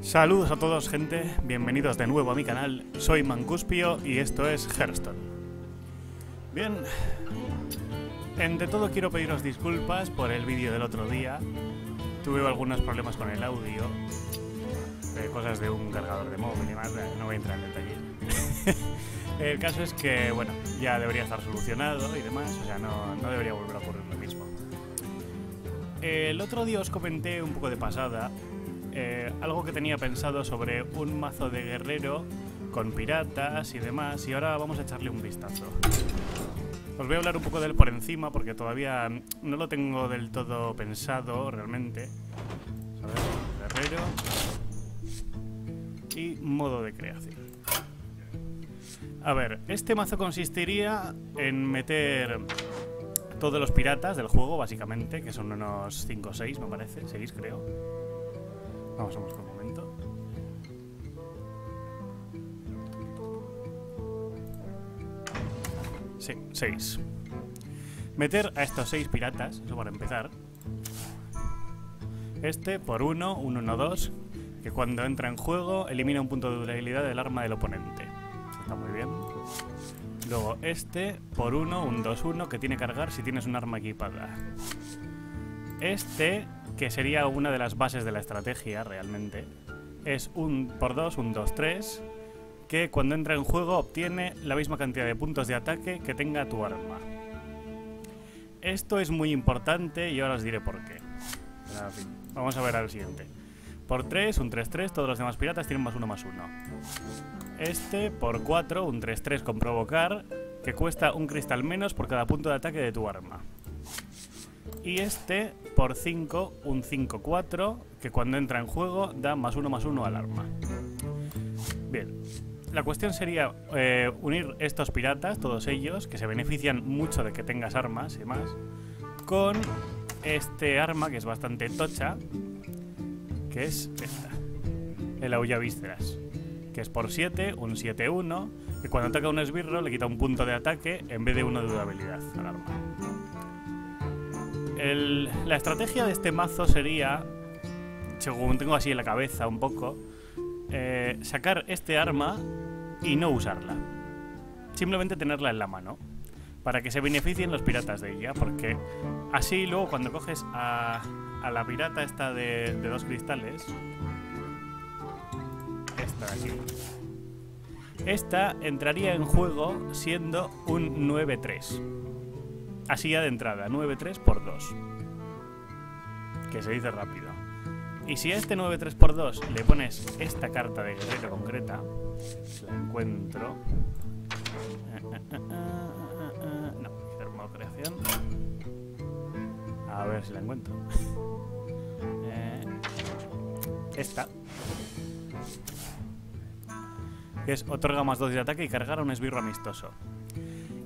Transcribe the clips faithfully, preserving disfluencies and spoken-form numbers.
Saludos a todos, gente, bienvenidos de nuevo a mi canal. Soy Mancuspio y esto es Hearthstone. Bien, entre todo quiero pediros disculpas por el vídeo del otro día. Tuve algunos problemas con el audio, de cosas de un cargador de móvil y más, no voy a entrar en detalle. El caso es que, bueno, ya debería estar solucionado y demás, o sea, no, no debería volver a ocurrir lo mismo. El otro día os comenté un poco de pasada Eh, algo que tenía pensado sobre un mazo de guerrero con piratas y demás, y ahora vamos a echarle un vistazo. Os voy a hablar un poco de él por encima porque todavía no lo tengo del todo pensado realmente. A ver, guerrero y modo de creación. A ver, este mazo consistiría en meter todos los piratas del juego básicamente, que son unos cinco o seis, me parece, seis creo. Vamos a buscar un momento. Sí, seis. Meter a estos seis piratas, eso para empezar. Este por uno, un uno dos, que cuando entra en juego elimina un punto de durabilidad del arma del oponente. Está muy bien. Luego este por uno, un dos uno, que tiene que cargar si tienes un arma equipada. Este, que sería una de las bases de la estrategia realmente, es un por dos, un dos tres, que cuando entra en juego obtiene la misma cantidad de puntos de ataque que tenga tu arma. Esto es muy importante y ahora os diré por qué. En fin, vamos a ver al siguiente. Por tres, un tres tres, todos los demás piratas tienen más uno más uno. Este por cuatro, un tres tres con provocar, que cuesta un cristal menos por cada punto de ataque de tu arma. Y este por cinco, un cinco cuatro, que cuando entra en juego da más uno más uno al arma. Bien, la cuestión sería eh, unir estos piratas, todos ellos, que se benefician mucho de que tengas armas y demás, con este arma que es bastante tocha, que es esta, el Aulla Vísceras, que es por siete, un siete uno, que cuando ataca un esbirro le quita un punto de ataque en vez de uno de durabilidad al arma. El, la estrategia de este mazo sería, según tengo así en la cabeza un poco, eh, sacar este arma y no usarla. Simplemente tenerla en la mano, para que se beneficien los piratas de ella, porque así luego cuando coges a, a la pirata esta de, de dos cristales, esta de aquí, esta entraría en juego siendo un nueve tres. Así ya de entrada, nueve tres por dos, que se dice rápido. Y si a este nueve tres por dos le pones esta carta de guerrero concreta, si la encuentro... No, modo creación. A ver si la encuentro. Esta. Que es otorga más dos de ataque y cargar a un esbirro amistoso.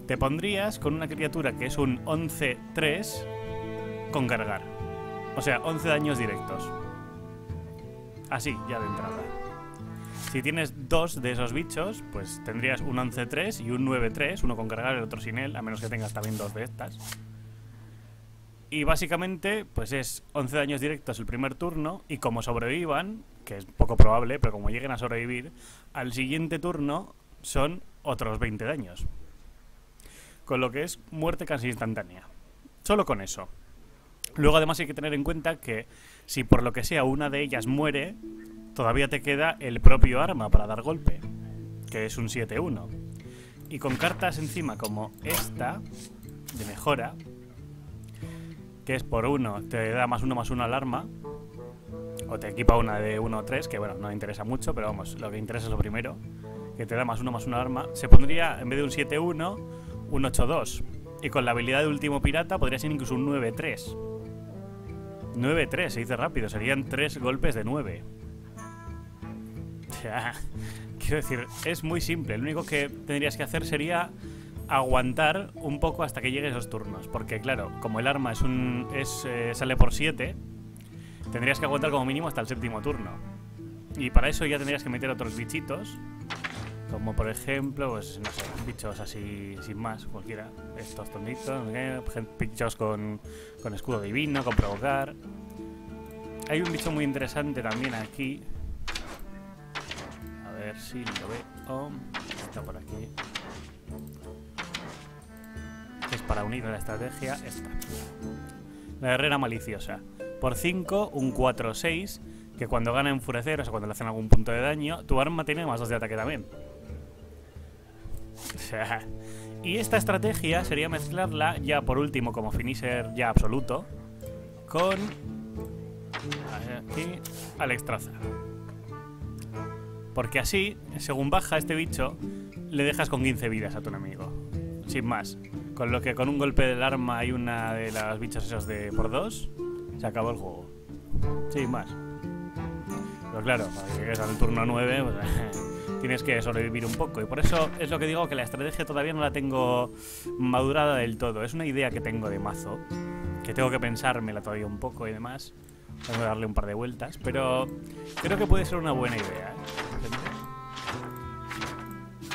Te pondrías con una criatura que es un once tres con cargar. O sea, once daños directos. Así, ya de entrada. Si tienes dos de esos bichos, pues tendrías un once tres y un nueve tres, uno con cargar, el otro sin él, a menos que tengas también dos de estas. Y básicamente, pues es once daños directos el primer turno, y como sobrevivan, que es poco probable, pero como lleguen a sobrevivir, al siguiente turno son otros veinte daños. Con lo que es muerte casi instantánea. Solo con eso. Luego además hay que tener en cuenta que si por lo que sea una de ellas muere, todavía te queda el propio arma para dar golpe, que es un siete uno. Y con cartas encima como esta, de mejora, que es por uno, te da más uno más uno al arma, o te equipa una de uno tres, que bueno, no me interesa mucho, pero vamos, lo que interesa es lo primero, que te da más uno más uno al arma, se pondría en vez de un siete uno, un ocho dos, y con la habilidad de último pirata podría ser incluso un nueve tres. nueve tres, se dice rápido, serían tres golpes de nueve. Ya, quiero decir, es muy simple, lo único que tendrías que hacer sería aguantar un poco hasta que lleguen esos turnos, porque claro, como el arma es un es, eh, sale por siete, tendrías que aguantar como mínimo hasta el séptimo turno. Y para eso ya tendrías que meter otros bichitos. Como por ejemplo, pues no sé, bichos así sin más, cualquiera. Estos tonditos, ¿eh? Bichos con, con escudo divino, con provocar. Hay un bicho muy interesante también aquí, A ver si lo veo. Está por aquí. Es para unir la estrategia esta. La guerrera maliciosa. Por cinco, un cuatro seis. Que cuando gana enfurecer, o sea, cuando le hacen algún punto de daño, tu arma tiene más dos de ataque también. O sea. Y esta estrategia sería mezclarla ya por último como finisher ya absoluto con aquí Alex Traza. Porque así, según baja este bicho, le dejas con quince vidas a tu enemigo. Sin más. Con lo que con un golpe del arma y una de las bichas esas de por dos, se acabó el juego. Sin más. Pero claro, para que llegues al turno nueve, pues, tienes que sobrevivir un poco. Y por eso es lo que digo, que la estrategia todavía no la tengo madurada del todo. Es una idea que tengo de mazo, que tengo que pensármela todavía un poco y demás. Tengo que darle un par de vueltas, pero creo que puede ser una buena idea,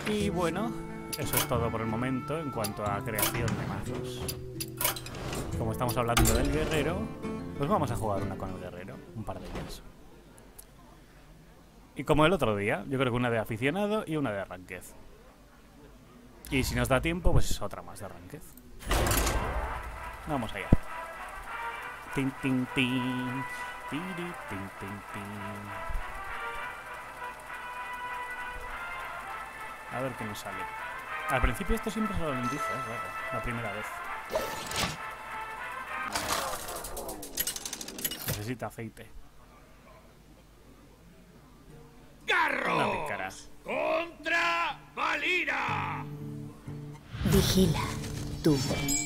¿eh? Y bueno, eso es todo por el momento en cuanto a creación de mazos. Como estamos hablando del guerrero, pues vamos a jugar una con el guerrero, un par de ellas. Y como el otro día, yo creo que una de aficionado y una de arranquez. Y si nos da tiempo, pues otra más de arranquez. Vamos allá. Tin, tin, tin. Tin, tin, tin, tin. A ver qué nos sale. Al principio esto siempre se lo bendice, ¿eh? Claro, la primera vez. Necesita aceite. ¡Garrosh! ¡Contra Valira! Vigila tu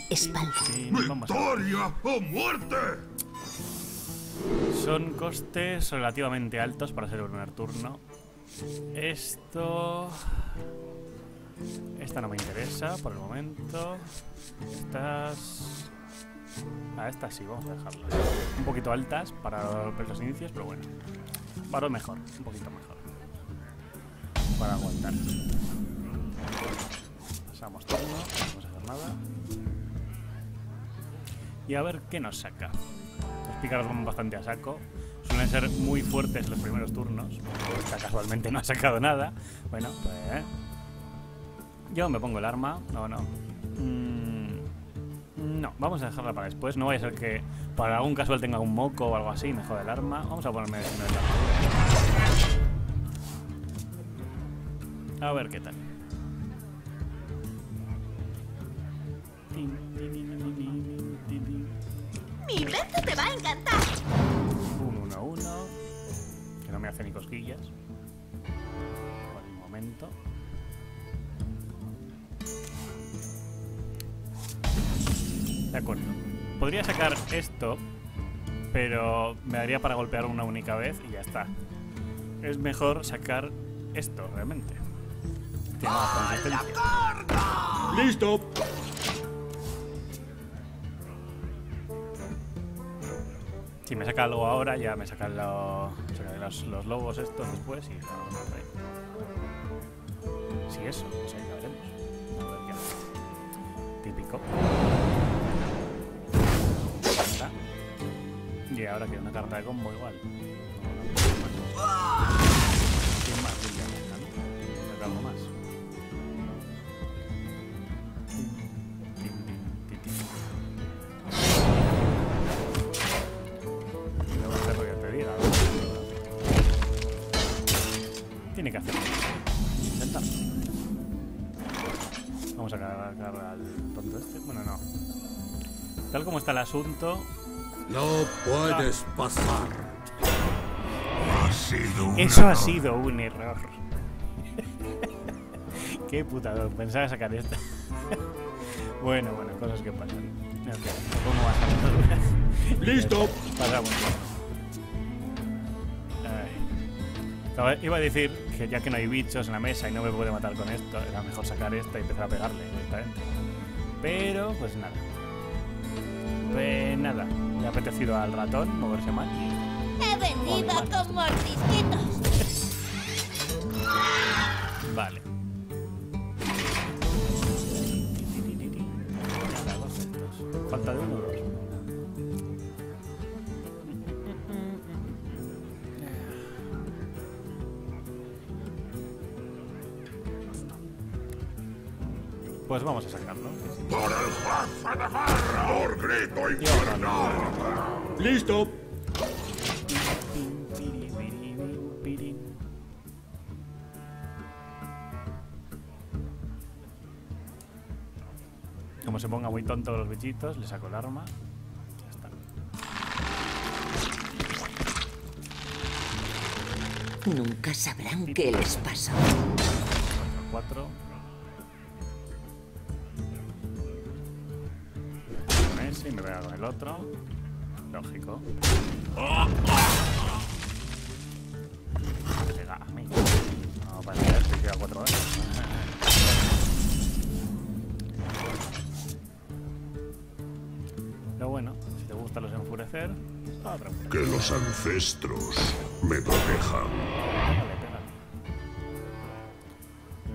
espalda. Sí, ¡victoria o muerte! Son costes relativamente altos para ser el primer turno. Esto... Esta no me interesa por el momento. Estas... Ah, estas sí, vamos a dejarlas. Un poquito altas para los inicios, pero bueno. Paro mejor, un poquito mejor. Para aguantar. Pasamos turno, no vamos a hacer nada. Y a ver qué nos saca. Los pícaros van bastante a saco. Suelen ser muy fuertes los primeros turnos. Esta casualmente no ha sacado nada. Bueno, pues... Yo me pongo el arma. No, no. Mm, no, vamos a dejarla para después. No vaya a ser que para algún casual tenga un moco o algo así. Me jode el arma. Vamos a ponerme el arma. A ver qué tal. Mi beso te va a encantar. Un uno uno. Que no me hace ni cosquillas. Por el momento. De acuerdo. Podría sacar esto, pero me daría para golpear una única vez y ya está. Es mejor sacar esto realmente. Tiene más consistencia. ¡Listo! Si me saca algo ahora, ya me sacan lo, saca los, los lobos estos después y no, si sí, eso, pues ahí ya veremos. A ver qué hace. Típico. Y ahora queda una carta de combo igual. Sin más, sin más. Saca algo más. Tiene que hacer. Intentar. Vamos a cargar al tonto este. Bueno, no. Tal como está el asunto. No puedes ah. pasar. Ha sido un Eso error. ha sido un error. Qué putador. Pensaba sacar esta. Bueno, bueno, cosas que pasan. Okay, ¿cómo vas? ¡Listo! Pasamos. Iba a decir que ya que no hay bichos en la mesa y no me puede matar con esto, era mejor sacar esta y empezar a pegarle directamente. Pero, pues nada. Pues nada. Le ha apetecido al ratón moverse mal. ¡He venido con mordisquitos! Vale. Falta de uno o dos. Pues vamos a sacarlo. ¡Por el de barra, por grito infernal! ¡Listo! Como se ponga muy tonto los bichitos, le saco el arma. Ya está. Nunca sabrán qué les pasó. cuatro. Con ese y me voy a con el otro. Lógico. ¡Oh! Pega a mí. No, para que te queda cuatro veces. Lo bueno, si te gusta los enfurecer, está tranquilo. Que los ancestros me protejan.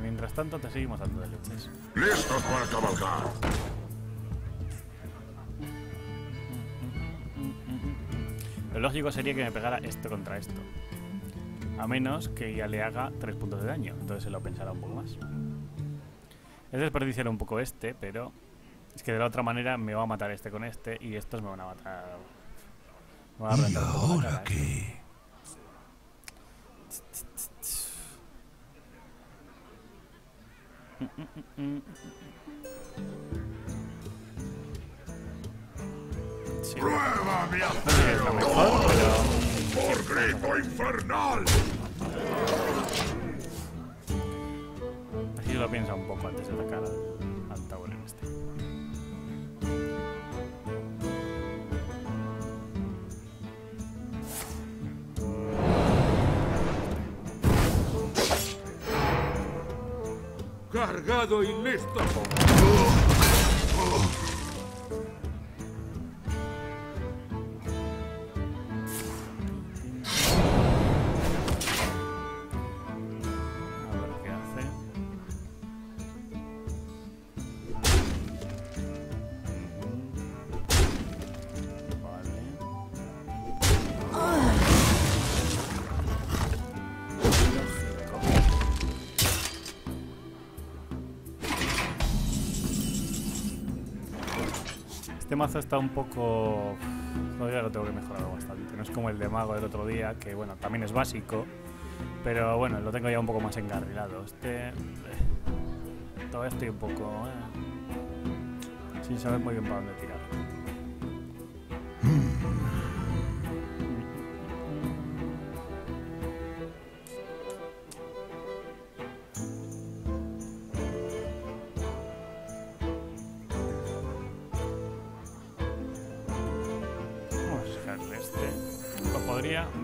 Mientras tanto, te seguimos dando de luces. ¡Listos para cabalgar! Lo lógico sería que me pegara esto contra esto. A menos que ya le haga tres puntos de daño. Entonces se lo pensará un poco más. Es desperdiciar un poco este, pero... Es que de la otra manera me va a matar este con este y estos me van a matar... Me van a matar. ¿Y ahora qué? Sí. ¡Prueba mi acero! No mejor, pero... ¡Por grito infernal! Así lo piensa un poco antes de atacar al, al tablero este. Cargado y listo. El mazo está un poco... Todavía lo tengo que mejorar bastante. No es como el de mago del otro día, que bueno, también es básico, pero bueno, lo tengo ya un poco más encarrilado. Este... Todavía estoy un poco... Eh, sin saber muy bien para dónde tirar.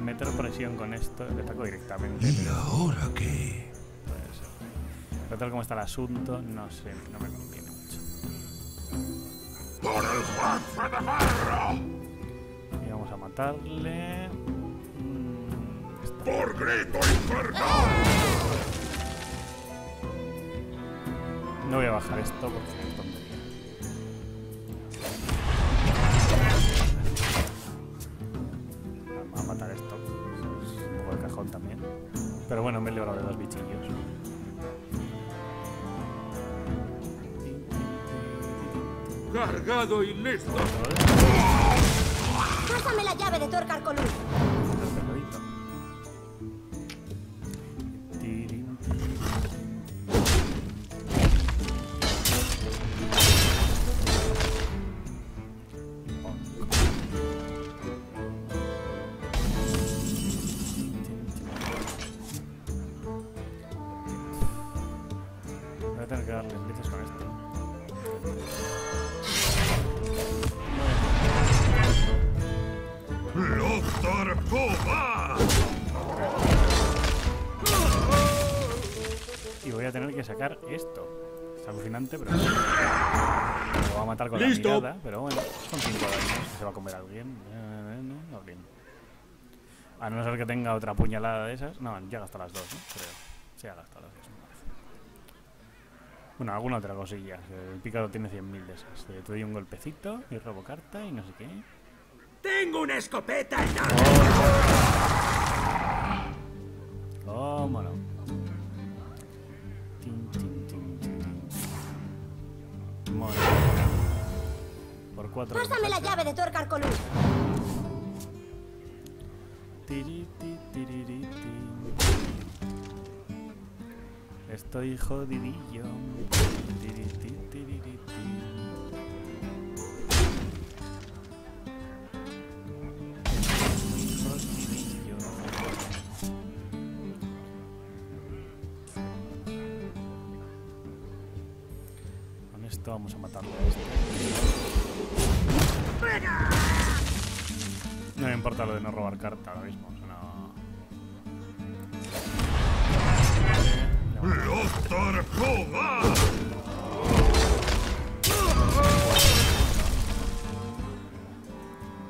Meter presión con esto, le ataco directamente. ¿Y ahora qué? Puede ser. Pero tal como está el asunto, no sé, no me conviene mucho. ¡Por el juez de barro! Y vamos a matarle. Mm, ¡Por grito infernal! No voy a bajar esto porque es tontería. Pero bueno, me he librado de los bichillos. Cargado y listo. Pásame la llave de tu arcarcoluz. Sacar esto. Es alucinante, pero... Me va a matar con la mirada, pero bueno, son cinco daños. Se va a comer a alguien. Eh, no, alguien. A no ser que tenga otra puñalada de esas. No, ya gasta las dos, ¿no? Creo. Sí, ha gastado las dos. Bueno, alguna otra cosilla. El pícaro tiene cien mil de esas. Te doy un golpecito y robo carta y no sé qué. ¡Tengo una escopeta! ¡Cómo no! cuatro. Pásame la llave de tu Arcarcolus. Estoy jodidillo. Vamos a matarlo a este. No me importa lo de no robar carta ahora mismo. No.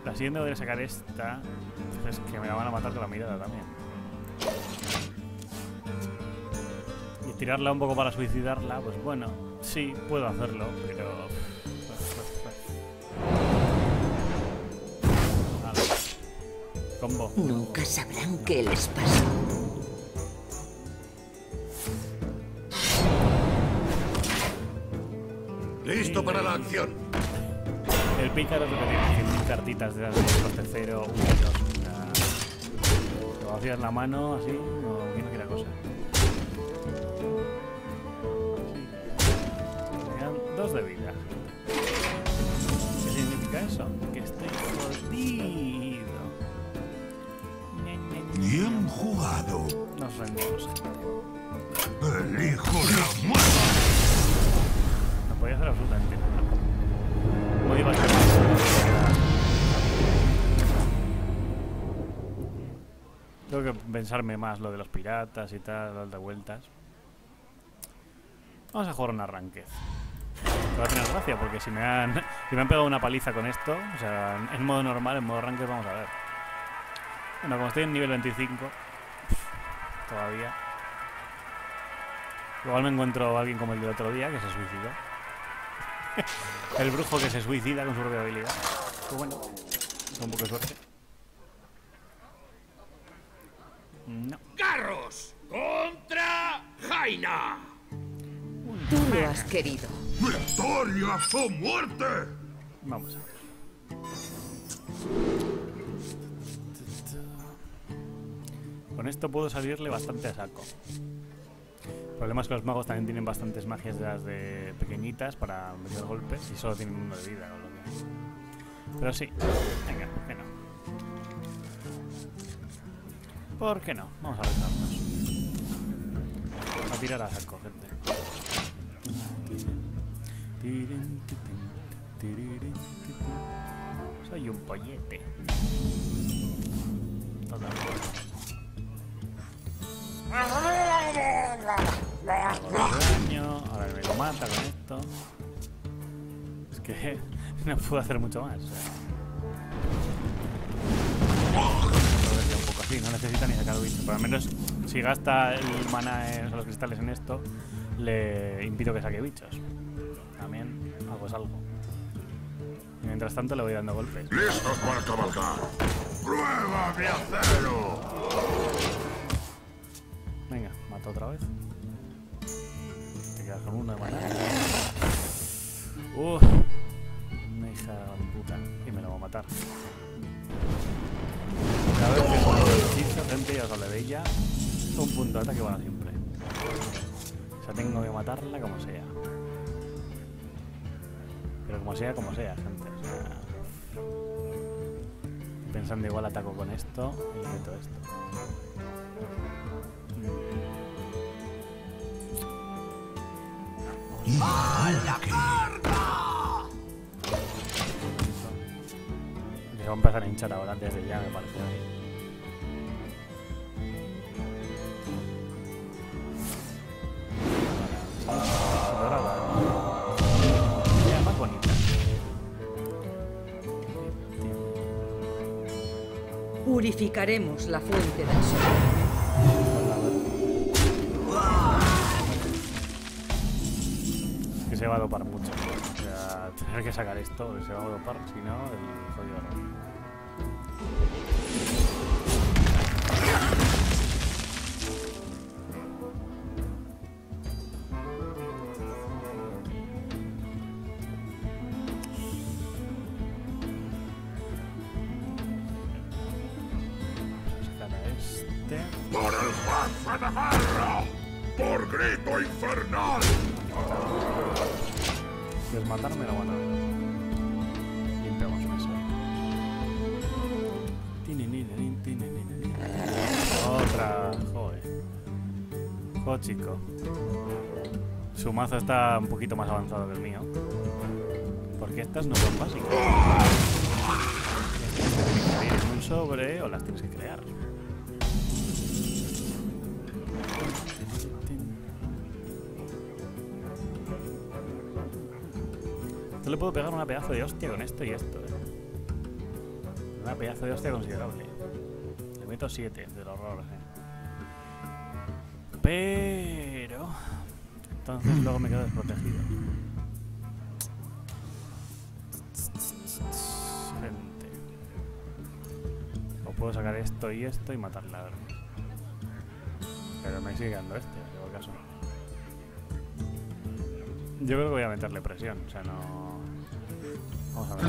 La siguiente voy a sacar esta. Es que me la van a matar con la mirada también. Y tirarla un poco para suicidarla, pues bueno. Sí, puedo hacerlo, pero... Vale. Combo. Nunca sabrán qué les pasó. ¡Listo para la acción! El pícaro te tiene cien mil cartitas de coste cero, uno, dos, uno. Te vacías la mano, así, o bien que la cosa. De vida. ¿Qué significa eso? Que estoy jodido. Bien jugado. Nos rendimos. Elijo la muerte. No podía hacer absolutamente nada. No iba a hacer nada. Tengo que pensarme más lo de los piratas y tal, dar de vueltas. Vamos a jugar un arranque. Va a tener gracia porque si me han si me han pegado una paliza con esto, o sea, en modo normal, en modo ranked, vamos a ver. Bueno, como estoy en nivel veinticinco, todavía. Igual me encuentro a alguien como el del otro día que se suicidó. El brujo que se suicida con su propia habilidad. Pues bueno, con un poco de suerte. No. Garrosh contra Jaina. Tú lo has querido. ¡Victoria o muerte! Vamos a ver. Con esto puedo salirle bastante a saco. El problema es que los magos también tienen bastantes magias de las de pequeñitas para meter golpes y solo tienen uno de vida, ¿no? Pero sí, venga, ¿por qué no? ¿Por qué no? Vamos a retarnos. A tirar a saco, gente. Soy un pollete. Ahora me lo mata con esto. Es que no puedo hacer mucho más. Un poco así, no necesita ni sacar bicho. Pero al menos si gasta el maná en los cristales en esto, le impido que saque bichos. También hago algo. Y mientras tanto le voy dando golpes. ¡Listos para cabalgar! ¡Prueba de acero! Venga, mato otra vez. Te quedas con una de maná. Uff. Una hija de puta. Y me lo va a matar. Cada vez que pongo el hechizo, gente, ya os hablé de ella. Un punto de ataque bueno siempre. O sea, tengo que matarla como sea. Pero como sea, como sea, gente. O sea, pensando igual ataco con esto y le meto esto. ¡Mala carga! Se va a empezar a hinchar ahora desde ya, me parece. Purificaremos la fuente del sol. Es que se va a dopar mucho. O sea, tener que sacar esto, se va a dopar, si no, el jodido no. vas a dejarlo por grito infernal. Y el matarme la van a ver. Limpiamos eso. Tininin, tininin. Otra, joder. Joder, chico. Su mazo está un poquito más avanzado que el mío. Porque estas no son básicas. Estas se tienen que ir en un sobre o las tienes que crear. Yo le puedo pegar una pedazo de hostia con esto y esto, eh. Una pedazo de hostia considerable. Le meto siete del horror, eh. Pero... entonces luego me quedo desprotegido. Gente. O puedo sacar esto y esto y matar ladrón. Pero me sigue quedando este, en todo caso. Yo creo que voy a meterle presión, o sea, no... Vamos a ver.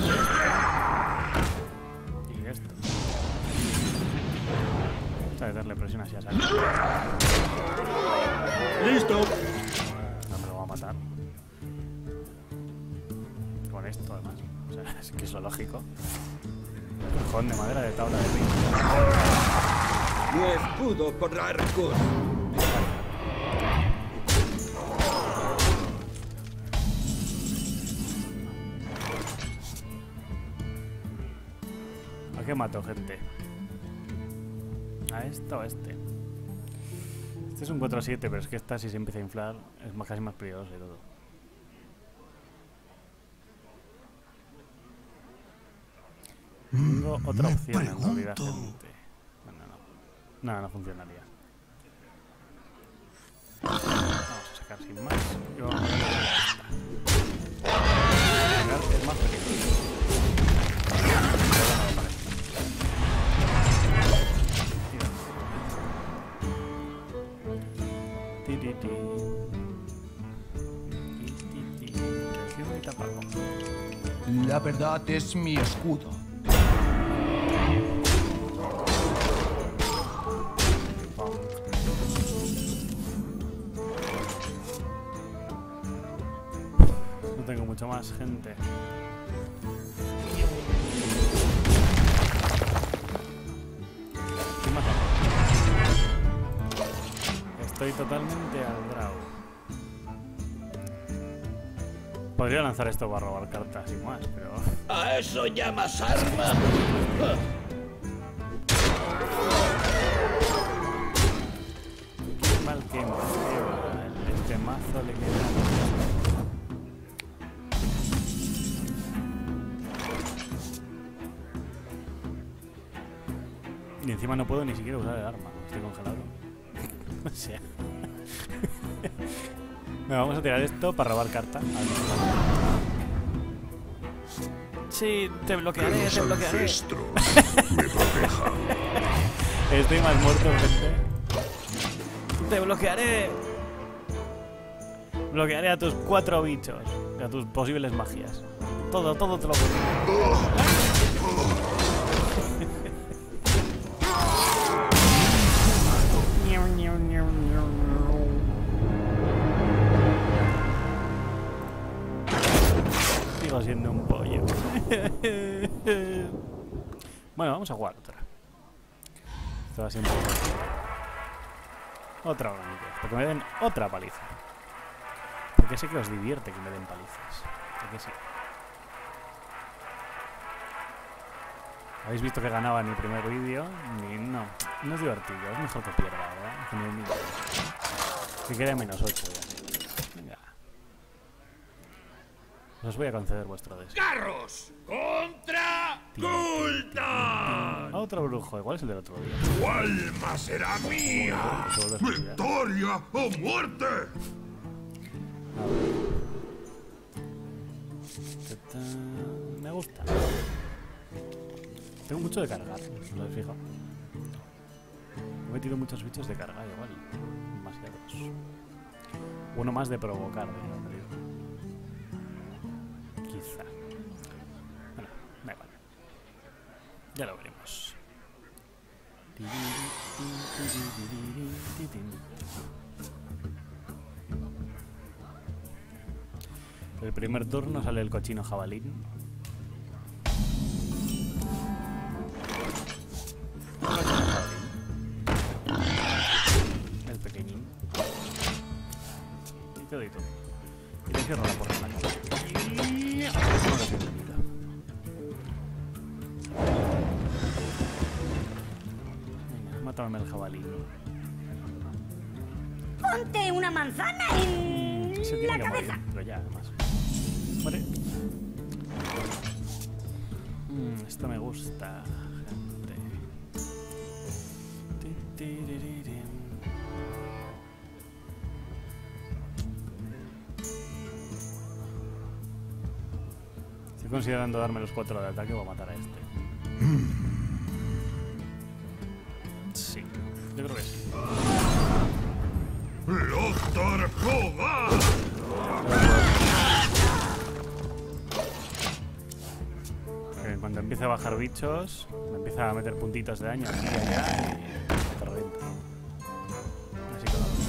Y esto. O sea, darle presión así a salir. ¡Listo! Matar. Con esto además, o sea, es que es lo lógico. Cajón de madera de tabla de ring. Mi escudo por arcos. ¿A qué mato, gente? ¿A esta o a este? Este es un cuatro siete, pero es que esta, si se empieza a inflar, es más, casi más peligroso y todo. Tengo otra opción en realidad, gente. Bueno, no. Nada, no funcionaría. Vamos a sacar sin más. Y vamos a sacar el más pequeño. La verdad es mi escudo. No tengo mucho más, gente. Estoy totalmente al draw. Podría lanzar esto para robar cartas y más, pero... ¿A eso llamas arma? Qué mal que me lleva este mazo, le queda. Y encima no puedo ni siquiera usar el arma, estoy congelado. O sea, me vamos a tirar esto para robar carta. Sí, te bloquearé, te bloquearé. Me proteja. Estoy más muerto, gente. Te bloquearé. Bloquearé a tus cuatro bichos, a tus posibles magias. Todo, todo te lo bloqueo. Sigo siendo un pollo. Bueno, vamos a jugar otra. Esto va siendo otra bonita, porque me den otra paliza. Porque sé que os divierte que me den palizas. Porque sí. ¿Habéis visto que ganaba en el primer vídeo? Ni, no, no es divertido, es mejor que pierda, ¿verdad? Que quede menos ocho ya. Venga. Os voy a conceder vuestro deseo. ¡Garrosh contra Gultan! Otro brujo, igual es el del otro día. ¡Tu alma será mía! ¡Victoria o muerte! Me gusta. Tengo mucho de cargar, os lo he fijado. He metido muchos bichos de cargar igual. Demasiados. Uno más de provocar, creo. Quizá. Bueno, da igual. Ya lo veremos. El primer turno sale el cochino jabalín. El pequeñín. Y te doy todo. Y te cierro la puerta en la cara. Venga, mátame el jabalín. Ponte una manzana en la cabeza. Morir, pero ya, además. Vale. Mm, esta me gusta, gente. Estoy considerando darme los cuatro de ataque o a matar a este. Sí, yo creo que sí. Cuando empieza a bajar bichos, me empieza a meter puntitos de daño aquí y allá y te reviento. Así que vamos.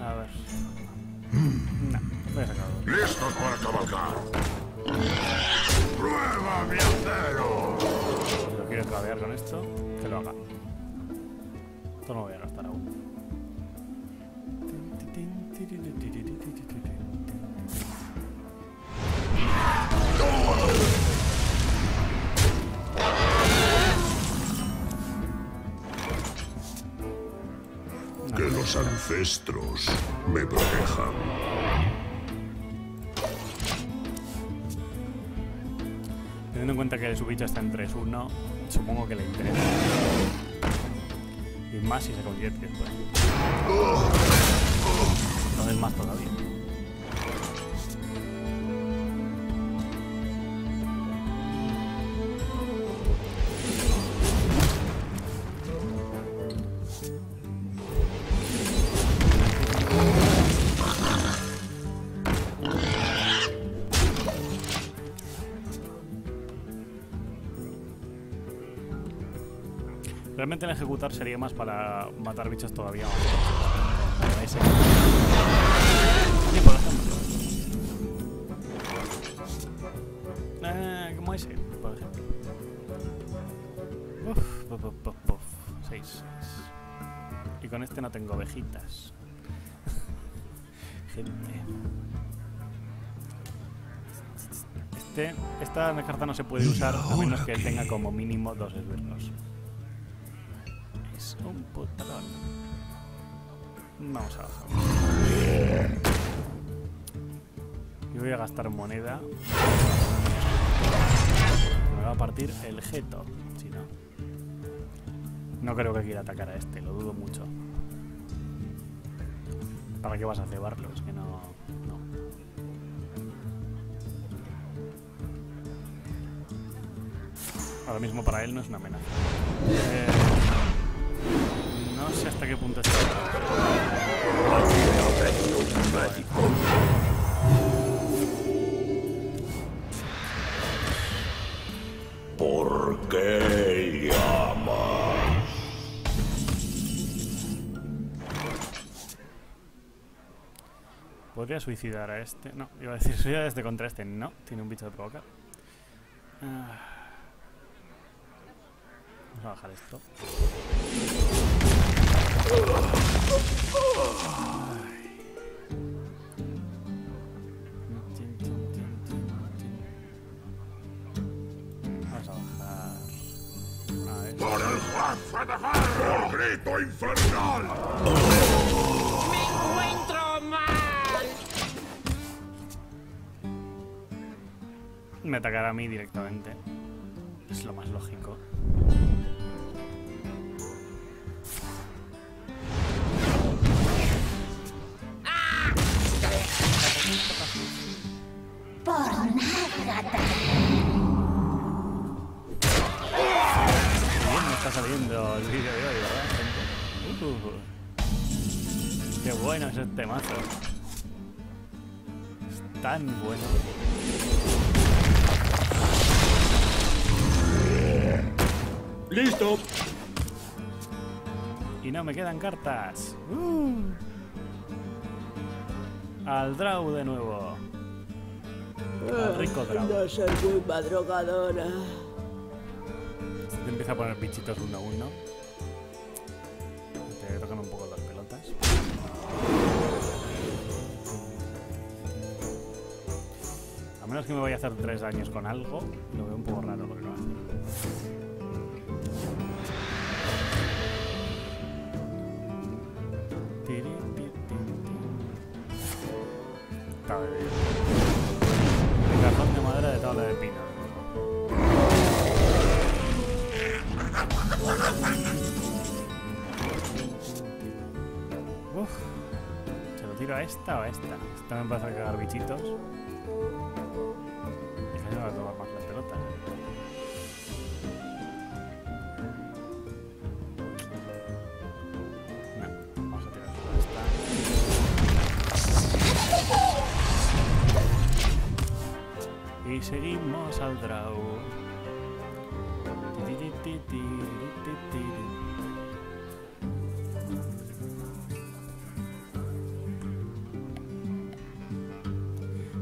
A ver. No, voy a sacar dos. ¡Listos para cabalgar! ¡Prueba mi acero! Si lo quiero clavear con esto, que lo haga. Esto no lo voy a gastar aún. Que los ancestros me protejan. Teniendo en cuenta que su bicho está en tres uno, supongo que le interesa. Y más si se convierte después. Entonces más todavía. Realmente el ejecutar sería más para matar bichos todavía más. Para ese. Sí, por ejemplo. Eh, como ese, por ejemplo. Uf, puf, puf, puf. seis, seis. Y con este no tengo ovejitas. Gente. Este, esta carta no se puede usar a menos que tenga como mínimo dos esbirros. Un putrón. Vamos a bajar. Y voy a gastar moneda. Me va a partir el jeto. Si no. No creo que quiera atacar a este, lo dudo mucho. ¿Para qué vas a cebarlo? Es que no. No. Ahora mismo para él no es una amenaza. Eh... No sé hasta qué punto está. ¿Por qué llamas? ¿Podría suicidar a este? No, iba a decir suicidar a este contra este. No, tiene un bicho de provocar. Vamos a bajar esto. Vamos a bajar. ¡Por el jefe de Garrosh! ¡Por grito infernal! ¡Me encuentro mal! Me atacará a mí directamente. Es lo más lógico. siendo el vídeo de hoy, ¿verdad? Uh, ¡Qué bueno es este mazo! Es tan bueno. ¡Listo! Y no me quedan cartas. Uh. Al draw de nuevo. Al rico draw. No soy muy madrugadora. Se te empieza a poner bichitos uno a uno. Te tocan un poco las pelotas. A menos que me vaya a hacer tres daños con algo, lo veo un poco raro porque no lo hace. El cajón de madera de tabla de pino. Uf. ¿Se lo tiro a esta o a esta? Esta me pasa a cagar bichitos. Déjame no tomar más las pelotas. Y seguimos al draw.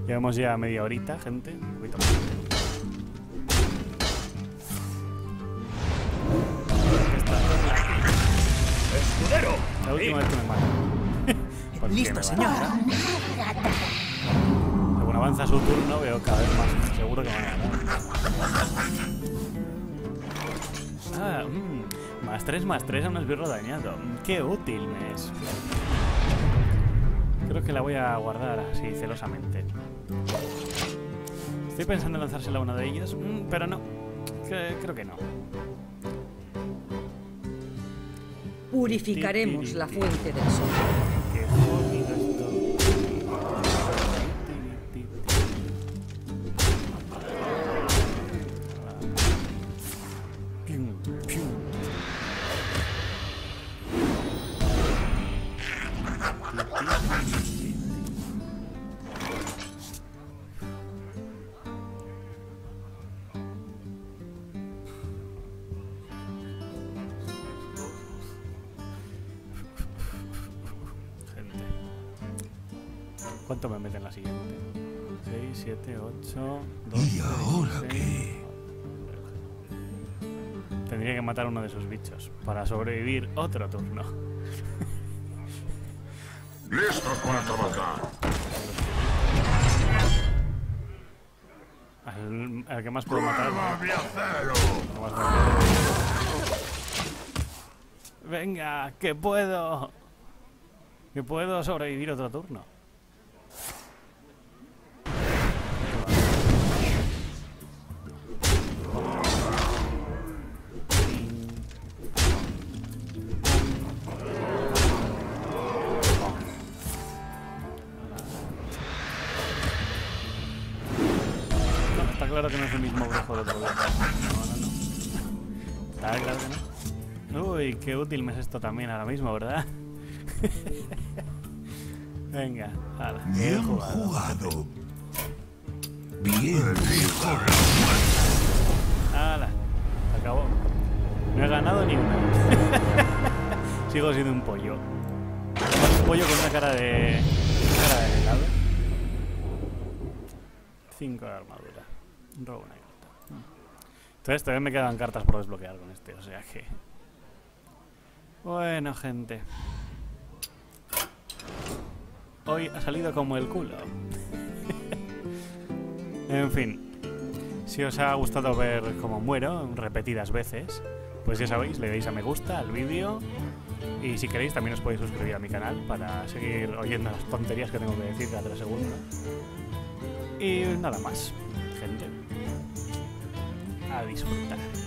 Llevamos ya media horita, gente. Un poquito más. ¡Escudero! La última vez que me mata. ¡Listo, señora! Avanza su turno, veo cada vez más. Seguro que van a ganar. Ah, mmm. Más tres, más tres a un esbirro dañado. Qué útil me es. Creo que la voy a guardar así, celosamente. Estoy pensando en lanzársela a uno de ellos, mm, pero no. Que, creo que no. Purificaremos Tiri. La fuente del sol. Qué jodido esto. ¿Cuánto me meten la siguiente? seis, siete, ocho, doce... ¿Y ahora qué? Tendría que matar uno de esos bichos para sobrevivir otro turno. ¡Listos para trabajar! Al, al que más puedo matar... ¿No? ¡Venga! ¡Que puedo! ¡Que puedo sobrevivir otro turno! Claro que no es el mismo brujo de otro lado. No, no, no. Está claro que no. Uy, qué útil me es esto también ahora mismo, ¿verdad? Venga, ala. Bien jugado. jugado. Bien jugado. Ala. Acabó. No he ganado ni una. Sigo siendo un pollo. Un pollo con una cara de... Una cara de helado. Cinco de armadura. Robo una carta. Entonces todavía me quedan cartas por desbloquear con este, o sea que... Bueno, gente. Hoy ha salido como el culo. En fin. Si os ha gustado ver cómo muero repetidas veces, pues ya sabéis, le dais a me gusta al vídeo. Y si queréis también os podéis suscribir a mi canal para seguir oyendo las tonterías que tengo que decir cada tres segundos. Y nada más, gente. A disfrutar.